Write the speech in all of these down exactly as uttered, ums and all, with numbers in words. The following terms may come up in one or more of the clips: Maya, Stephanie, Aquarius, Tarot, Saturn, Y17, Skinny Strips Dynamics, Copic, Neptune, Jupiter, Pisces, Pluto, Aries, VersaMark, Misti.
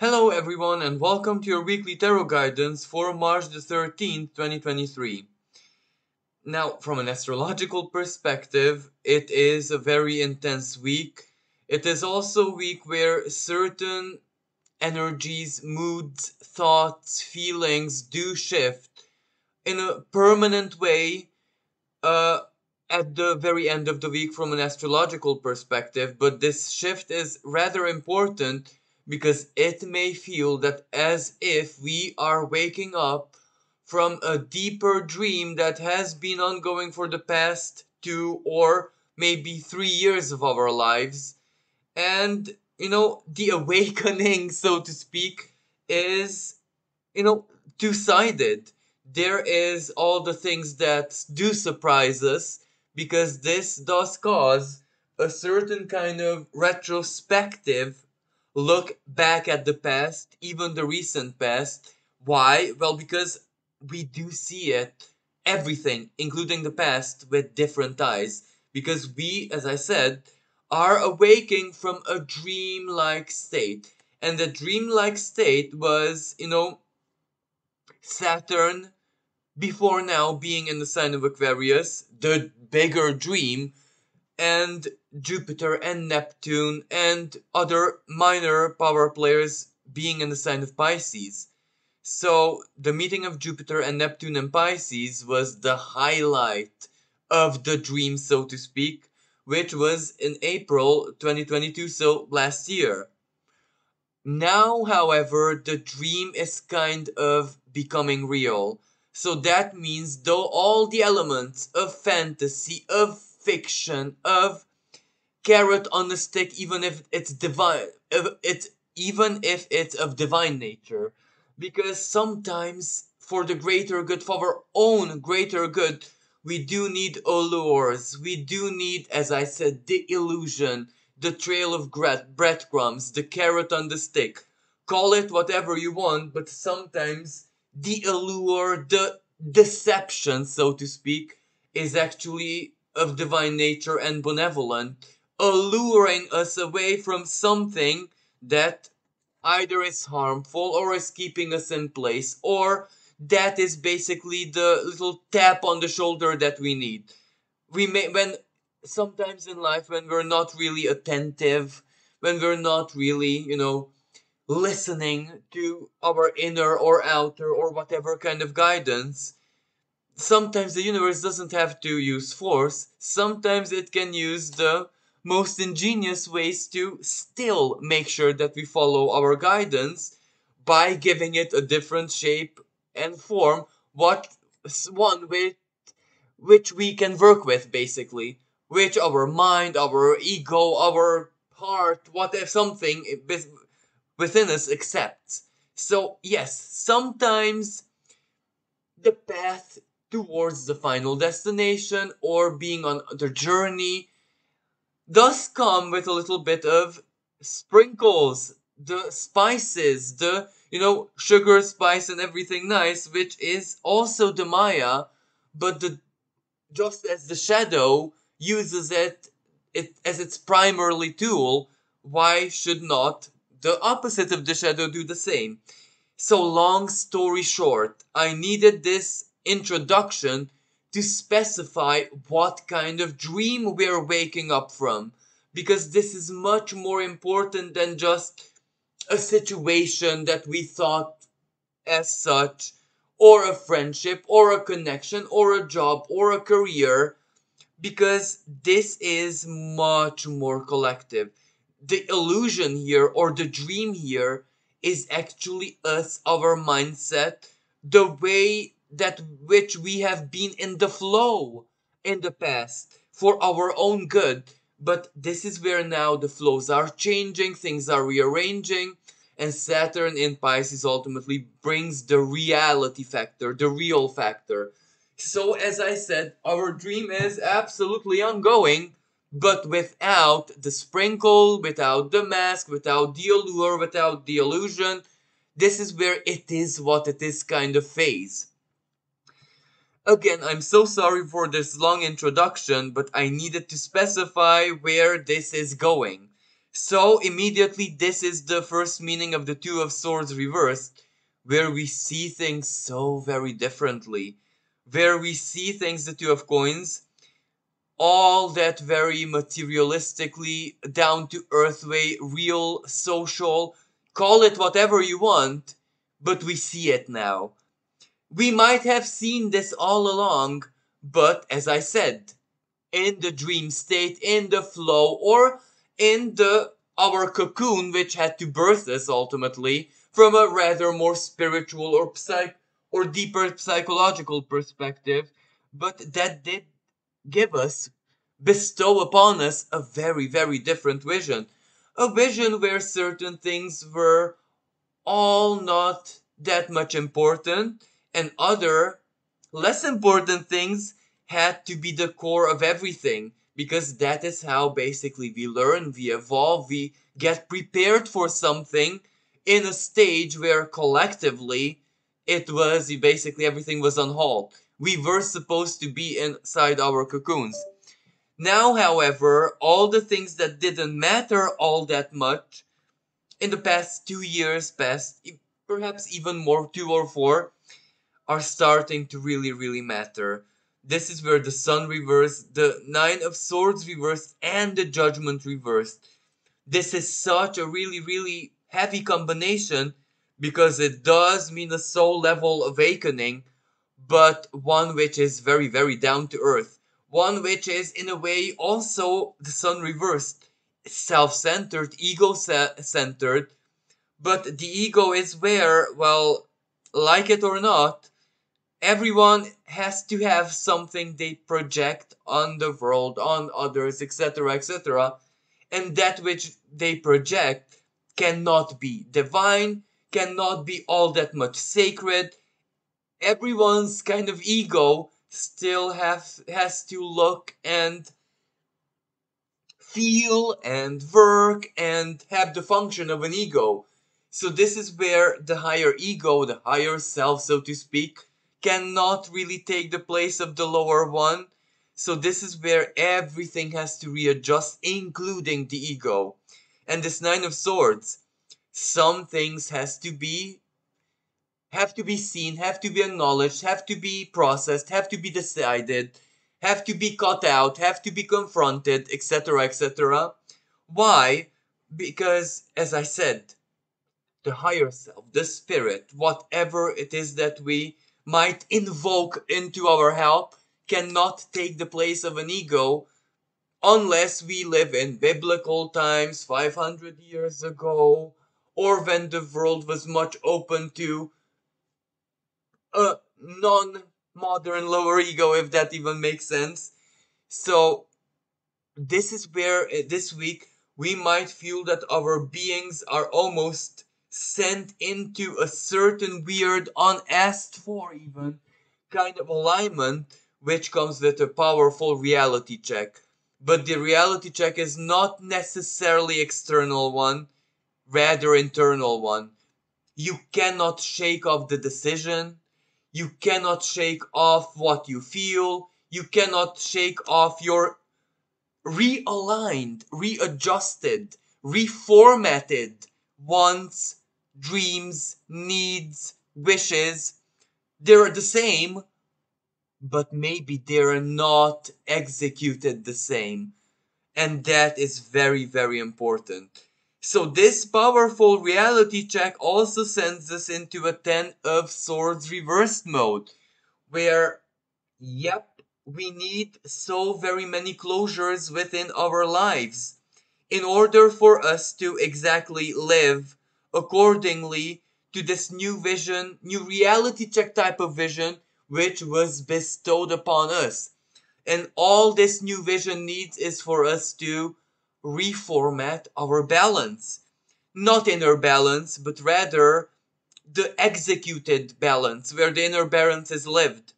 Hello everyone and welcome to your weekly tarot guidance for March the thirteenth, twenty twenty-three. Now, from an astrological perspective, it is a very intense week. It is also a week where certain energies, moods, thoughts, feelings do shift in a permanent way uh, at the very end of the week from an astrological perspective. But this shift is rather important because it may feel that as if we are waking up from a deeper dream that has been ongoing for the past two or maybe three years of our lives. And, you know, the awakening, so to speak, is, you know, two-sided. There is all the things that do surprise us, because this does cause a certain kind of retrospective look back at the past, even the recent past. Why? Well, because we do see it, everything, including the past, with different eyes. Because we, as I said, are awaking from a dream-like state. And the dream-like state was, you know, Saturn, before now being in the sign of Aquarius, the bigger dream, and Jupiter and Neptune and other minor power players being in the sign of Pisces. So the meeting of Jupiter and Neptune and Pisces was the highlight of the dream, so to speak, which was in April twenty twenty-two, so last year. Now, however, the dream is kind of becoming real. So that means, though all the elements of fantasy, of fiction, of carrot on the stick, even if it's divine, if it's, even if it's of divine nature, because sometimes for the greater good, for our own greater good, we do need allures. We do need, as I said, the illusion, the trail of breadcrumbs, the carrot on the stick. Call it whatever you want, but sometimes the allure, the deception, so to speak, is actually of divine nature and benevolent, alluring us away from something that either is harmful or is keeping us in place, or that is basically the little tap on the shoulder that we need. We may, when sometimes in life, when we're not really attentive, when we're not really, you know, listening to our inner or outer or whatever kind of guidance, sometimes the universe doesn't have to use force. Sometimes it can use the most ingenious ways to still make sure that we follow our guidance by giving it a different shape and form, what one with which we can work with, basically, which our mind, our ego, our heart, whatever, something within us accepts. So yes, sometimes the path towards the final destination or being on the journey does come with a little bit of sprinkles, the spices, the, you know, sugar, spice, and everything nice, which is also the Maya, but the just as the shadow uses it, it as its primary tool, why should not the opposite of the shadow do the same? So long story short, I needed this introduction to specify what kind of dream we're waking up from, because this is much more important than just a situation that we thought as such, or a friendship, or a connection, or a job, or a career, because this is much more collective. The illusion here, or the dream here, is actually us, our mindset, the way that which we have been in the flow in the past for our own good. But this is where now the flows are changing, things are rearranging, and Saturn in Pisces ultimately brings the reality factor, the real factor. So as I said, our dream is absolutely ongoing, but without the sprinkle, without the mask, without the allure, without the illusion. This is where it is what it is kind of phase. Again, I'm so sorry for this long introduction, but I needed to specify where this is going. So immediately this is the first meaning of the Two of Swords reversed, where we see things so very differently, where we see things, the Two of Coins, all that very materialistically, down to earth way, real, social, call it whatever you want, but we see it now. We might have seen this all along, but as I said, in the dream state, in the flow, or in the our cocoon, which had to birth us ultimately from a rather more spiritual or psych or deeper psychological perspective, but that did give us, bestow upon us a very, very different vision. A vision where certain things were all not that much important, and other less important things had to be the core of everything, because that is how basically we learn, we evolve, we get prepared for something in a stage where collectively it was basically everything was on hold. We were supposed to be inside our cocoons. Now, however, all the things that didn't matter all that much in the past two years, past perhaps even more, two or four, are starting to really, really matter. This is where the Sun reversed, the Nine of Swords reversed, and the Judgment reversed. This is such a really, really heavy combination, because it does mean a soul level awakening, but one which is very, very down to earth. One which is, in a way, also the Sun reversed, self-centered, ego-centered. But the ego is where, well, like it or not, everyone has to have something they project on the world, on others, et cetera, et cetera. And that which they project cannot be divine, cannot be all that much sacred. Everyone's kind of ego still have, has to look and feel and work and have the function of an ego. So this is where the higher ego, the higher self, so to speak, cannot really take the place of the lower one. So this is where everything has to readjust, including the ego. And this Nine of Swords, some things has to be have to be seen, have to be acknowledged, have to be processed, have to be decided, have to be cut out, have to be confronted, et cetera, et cetera. Why? Because, as I said, the higher self, the spirit, whatever it is that we might invoke into our help, cannot take the place of an ego unless we live in biblical times, five hundred years ago, or when the world was much open to a non-modern lower ego, if that even makes sense. So this is where uh, this week we might feel that our beings are almost sent into a certain weird, unasked for even, kind of alignment, which comes with a powerful reality check. But the reality check is not necessarily external one, rather internal one. You cannot shake off the decision. You cannot shake off what you feel. You cannot shake off your realigned, readjusted, reformatted wants, dreams, needs, wishes. They're the same, but maybe they're not executed the same. And that is very, very important. So this powerful reality check also sends us into a Ten of Swords reversed mode, where, yep, we need so very many closures within our lives in order for us to exactly live accordingly to this new vision, new reality check type of vision, which was bestowed upon us. And all this new vision needs is for us to reformat our balance. Not inner balance, but rather the executed balance, where the inner balance is lived.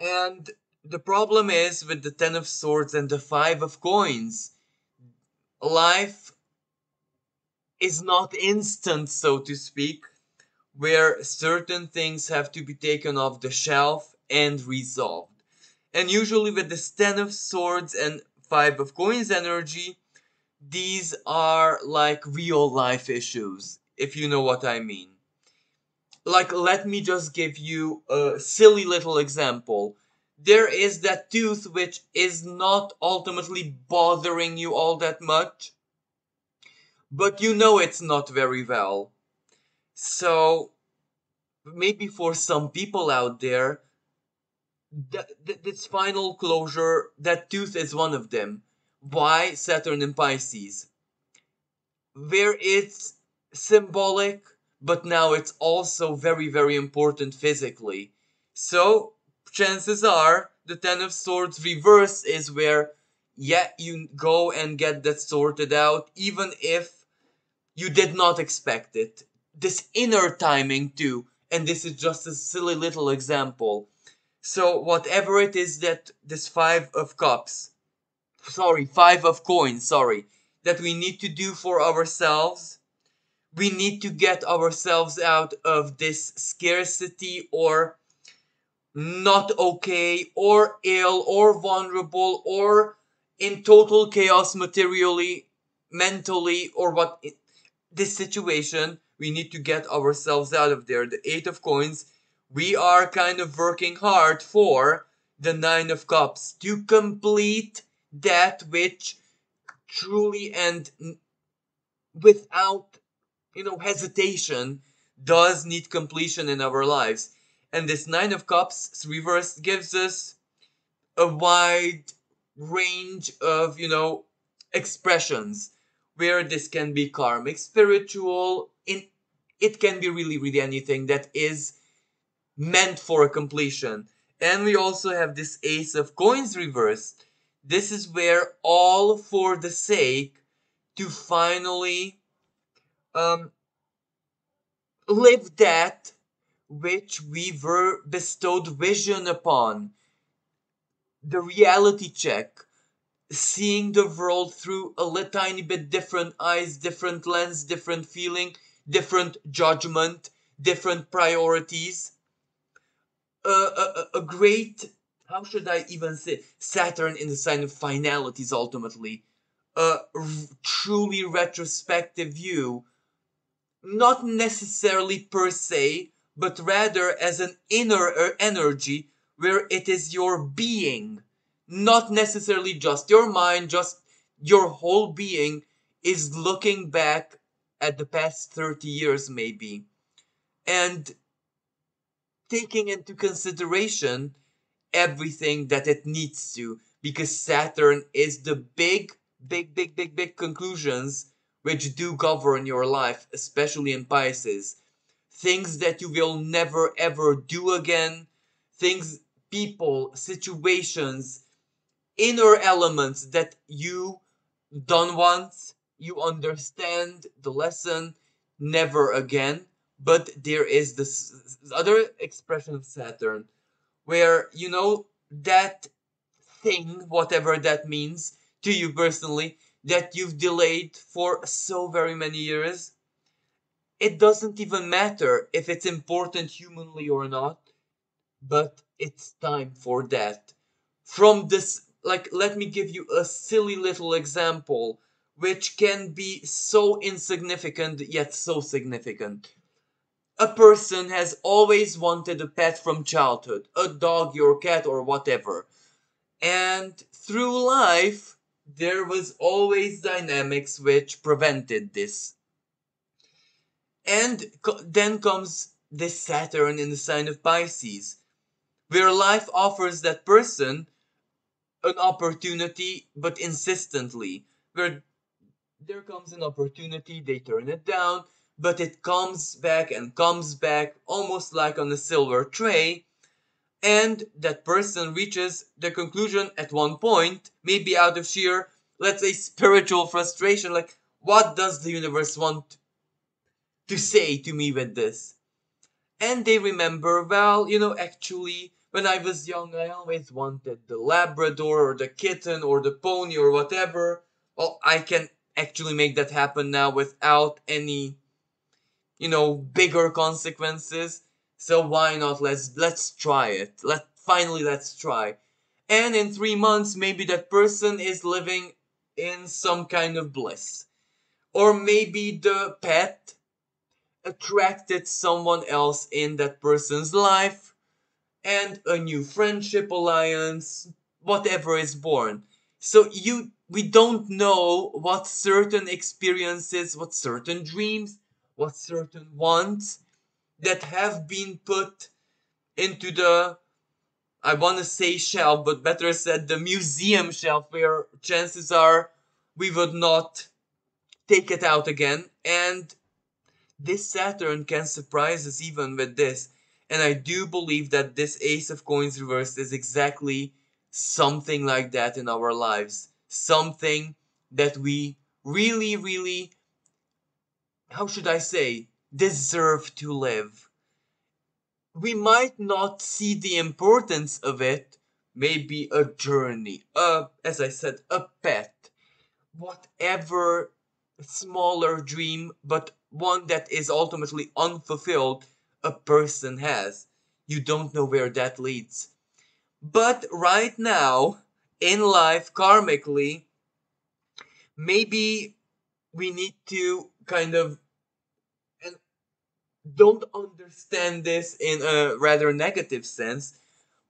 And the problem is with the Ten of Swords and the Five of Coins, life is not instant, so to speak, where certain things have to be taken off the shelf and resolved. And usually with this Ten of Swords and Five of Coins energy, these are like real life issues, if you know what I mean. Like, let me just give you a silly little example. There is that tooth which is not ultimately bothering you all that much, but you know it's not very well. So, maybe for some people out there, th th this final closure, that tooth is one of them. Why? Saturn in Pisces. Where it's symbolic, but now it's also very, very important physically. So, chances are, the Ten of Swords reverse is where, yeah, you go and get that sorted out, even if you did not expect it. This inner timing too, and this is just a silly little example. So, whatever it is that this Five of Cups, sorry, Five of Coins, sorry, that we need to do for ourselves, we need to get ourselves out of this scarcity or not okay or ill or vulnerable or in total chaos materially, mentally, or what, this situation, we need to get ourselves out of there. The Eight of Coins, we are kind of working hard for the Nine of Cups to complete that which truly and without, you know, hesitation does need completion in our lives. And this Nine of Cups reversed gives us a wide range of, you know, expressions where this can be karmic, spiritual, in it can be really, really anything that is meant for a completion. And we also have this Ace of Coins reversed. This is where all for the sake to finally Um, live that which we were bestowed vision upon. The reality check. Seeing the world through a little tiny bit different eyes, different lens, different feeling, different judgment, different priorities. Uh, a, a great, how should I even say, Saturn in the sign of finalities ultimately. A truly retrospective view. Not necessarily per se, but rather as an inner energy where it is your being, not necessarily just your mind, just your whole being is looking back at the past thirty years maybe, and taking into consideration everything that it needs to, because Saturn is the big, big, big, big, big conclusions which do govern your life, especially in Pisces. Things that you will never ever do again, things, people, situations, inner elements that you done once, you understand the lesson, never again. But there is this other expression of Saturn, where, you know, that thing, whatever that means to you personally, that you've delayed for so very many years, it doesn't even matter if it's important humanly or not, but it's time for that. From this, like, let me give you a silly little example, which can be so insignificant, yet so significant. A person has always wanted a pet from childhood, a dog, your cat, or whatever. And through life, there was always dynamics which prevented this. And co then comes this Saturn in the sign of Pisces, where life offers that person an opportunity, but insistently. Where there comes an opportunity, they turn it down, but it comes back and comes back, almost like on a silver tray. And that person reaches the conclusion at one point, maybe out of sheer, let's say, spiritual frustration, like, what does the universe want to say to me with this? And they remember, well, you know, actually, when I was young, I always wanted the Labrador or the kitten or the pony or whatever. Well, I can actually make that happen now without any, you know, bigger consequences. So why not? Let's let's try it. Let finally let's try. And in three months, maybe that person is living in some kind of bliss. Or maybe the pet attracted someone else in that person's life, and a new friendship alliance, whatever is born. So you, we don't know what certain experiences, what certain dreams, what certain wants that have been put into the, I want to say shelf, but better said the museum shelf, where chances are we would not take it out again. And this Saturn can surprise us even with this. And I do believe that this Ace of Coins reversed is exactly something like that in our lives. Something that we really, really, how should I say, deserve to live. We might not see the importance of it. Maybe a journey, a, as I said, a pet, whatever smaller dream, but one that is ultimately unfulfilled, a person has. You don't know where that leads. But right now, in life, karmically, maybe we need to kind of, and don't understand this in a rather negative sense,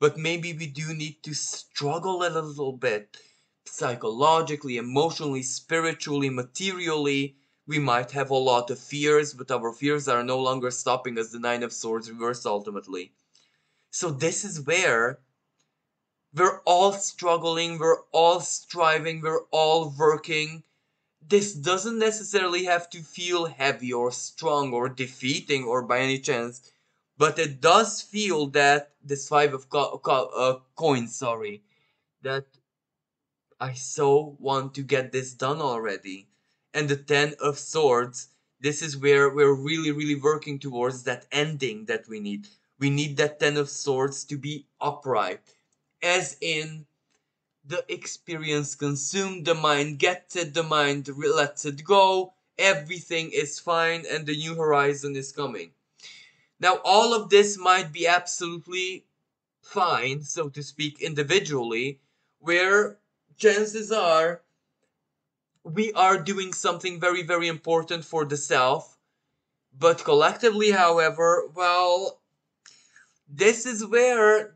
but maybe we do need to struggle a little bit. Psychologically, emotionally, spiritually, materially, we might have a lot of fears, but our fears are no longer stopping us. The Nine of Swords reversed ultimately. So this is where we're all struggling, we're all striving, we're all working. This doesn't necessarily have to feel heavy or strong or defeating or by any chance, but it does feel that this Five of co co uh, Coins, sorry, that I so want to get this done already. And the Ten of Swords, this is where we're really, really working towards that ending that we need. We need that Ten of Swords to be upright. As in, the experience consumed the mind, gets it, the mind lets it go, everything is fine, and the new horizon is coming. Now, all of this might be absolutely fine, so to speak, individually, where chances are we are doing something very, very important for the self. But collectively, however, well, this is where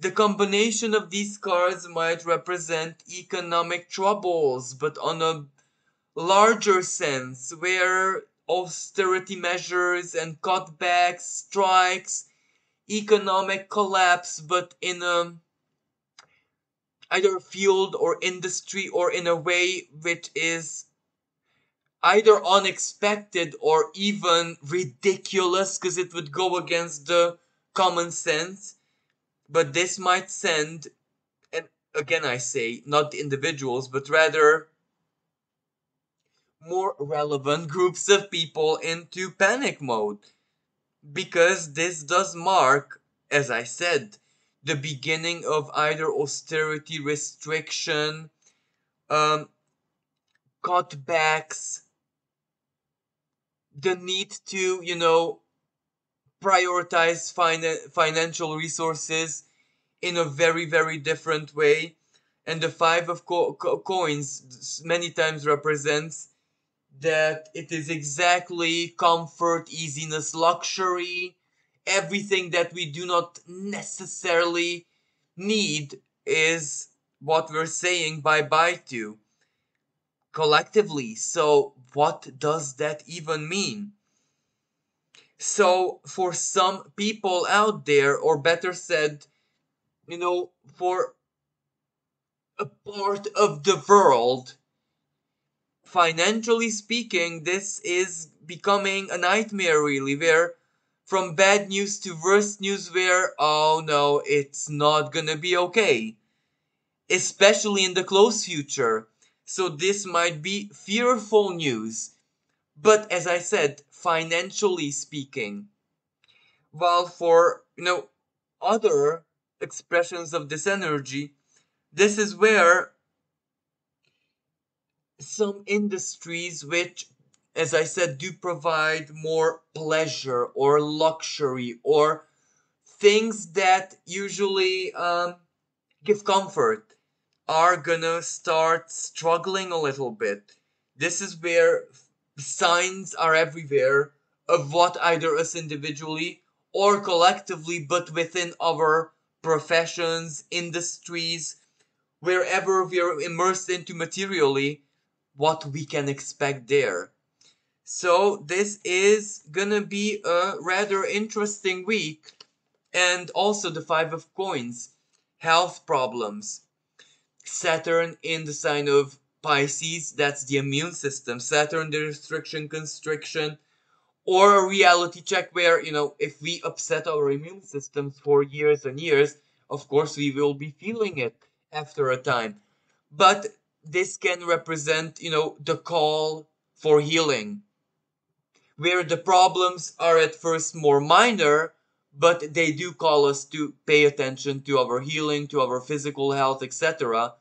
the combination of these cards might represent economic troubles, but on a larger sense, where austerity measures and cutbacks, strikes, economic collapse, but in a either field or industry or in a way which is either unexpected or even ridiculous, because it would go against the common sense. But this might send, and again I say, not the individuals, but rather more relevant groups of people into panic mode. Because this does mark, as I said, the beginning of either austerity, restriction, um, cutbacks, the need to, you know, prioritize fin- financial resources in a very, very different way. And the Five of co co Coins many times represents that it is exactly comfort, easiness, luxury. Everything that we do not necessarily need is what we're saying bye-bye to collectively. So what does that even mean? So for some people out there, or better said, you know, for a part of the world, financially speaking, this is becoming a nightmare really, where from bad news to worse news, where, oh no, it's not gonna be okay. Especially in the close future. So this might be fearful news. But as I said, financially speaking. While for, you know, other expressions of this energy, this is where some industries which, as I said, do provide more pleasure or luxury or things that usually um, give comfort. are gonna start struggling a little bit. This is where signs are everywhere of what either us individually or collectively, but within our professions, industries, wherever we are immersed into materially, what we can expect there. So this is gonna be a rather interesting week. And also the Five of Coins, health problems. Saturn in the sign of Pisces, that's the immune system. Saturn, the restriction, constriction, or a reality check where, you know, if we upset our immune systems for years and years, of course we will be feeling it after a time. But this can represent, you know, the call for healing, where the problems are at first more minor, but they do call us to pay attention to our healing, to our physical health, et cetera.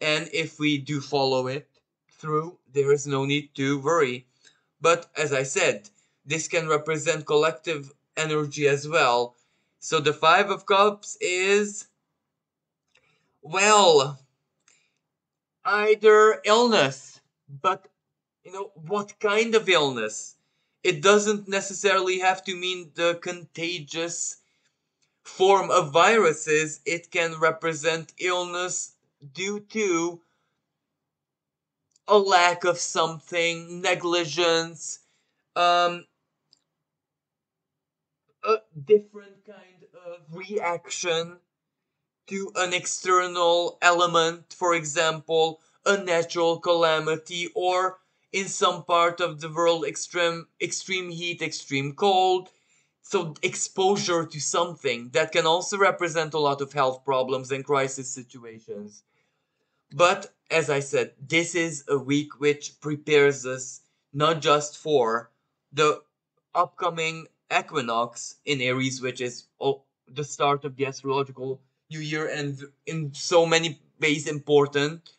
And if we do follow it through, there is no need to worry. But as I said, this can represent collective energy as well. So the Five of Cups is, well, either illness, but, you know, what kind of illness? It doesn't necessarily have to mean the contagious form of viruses. It can represent illness due to a lack of something, negligence, um, a different kind of reaction to an external element, for example, a natural calamity, or in some part of the world, extreme extreme heat, extreme cold. So exposure to something that can also represent a lot of health problems and crisis situations. But as I said, this is a week which prepares us not just for the upcoming equinox in Aries, which is oh, the start of the astrological new year, and in so many ways important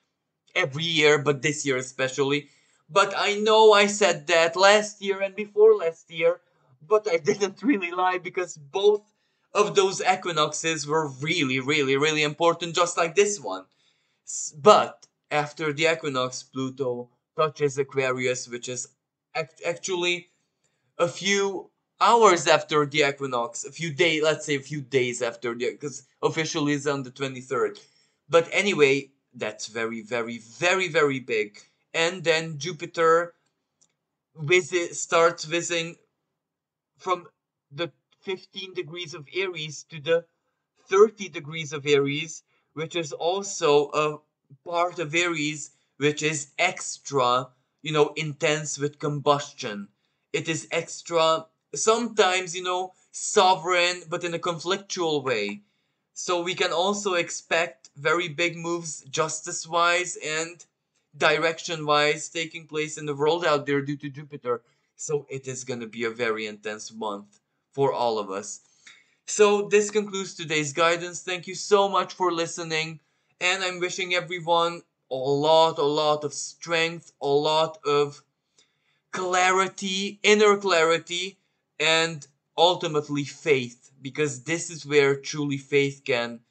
every year, but this year especially. But I know I said that last year and before last year, but I didn't really lie, because both of those equinoxes were really, really, really important, just like this one. But after the equinox, Pluto touches Aquarius, which is act actually a few hours after the equinox, a few days, let's say a few days after the, because officially it's on the twenty-third. But anyway, that's very, very, very, very big. And then Jupiter visit, starts visiting from the fifteen degrees of Aries to the thirty degrees of Aries, which is also a part of Aries which is extra, you know, intense with combustion. It is extra, sometimes, you know, sovereign, but in a conflictual way. So we can also expect very big moves justice-wise and direction-wise taking place in the world out there due to Jupiter. So it is going to be a very intense month for all of us. So this concludes today's guidance. Thank you so much for listening. And I'm wishing everyone a lot, a lot of strength, a lot of clarity, inner clarity, and ultimately faith. Because this is where truly faith can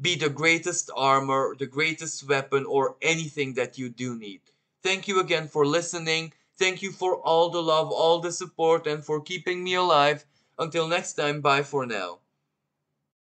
be the greatest armor, the greatest weapon, or anything that you do need. Thank you again for listening. Thank you for all the love, all the support, and for keeping me alive. Until next time, bye for now.